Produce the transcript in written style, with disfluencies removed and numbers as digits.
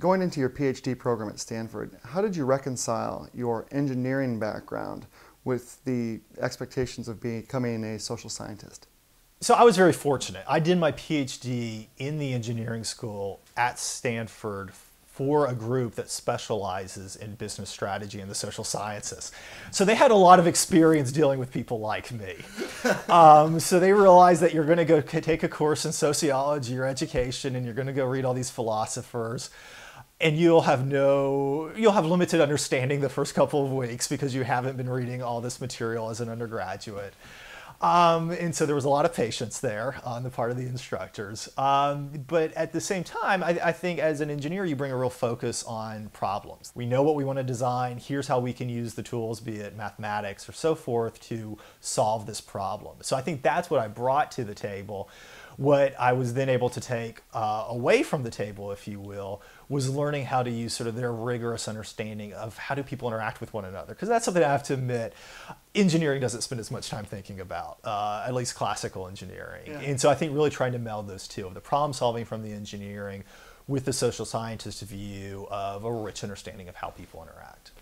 Going into your PhD program at Stanford, how did you reconcile your engineering background with the expectations of becoming a social scientist? So I was very fortunate. I did my PhD in the engineering school at Stanford for a group that specializes in business strategy and the social sciences. So they had a lot of experience dealing with people like me. So they realized that you're going to go take a course in sociology or education, and you're going to go read all these philosophers, and you'll have limited understanding the first couple of weeks because you haven't been reading all this material as an undergraduate. And so there was a lot of patience there on the part of the instructors. But at the same time, I think as an engineer, you bring a real focus on problems. We know what we want to design. Here's how we can use the tools, be it mathematics or so forth, to solve this problem. So I think that's what I brought to the table. What I was then able to take away from the table, if you will, was learning how to use sort of their rigorous understanding of how do people interact with one another. Because that's something I have to admit, engineering doesn't spend as much time thinking about, at least classical engineering. Yeah. And so I think really trying to meld those two, the problem solving from the engineering with the social scientist view of a rich understanding of how people interact.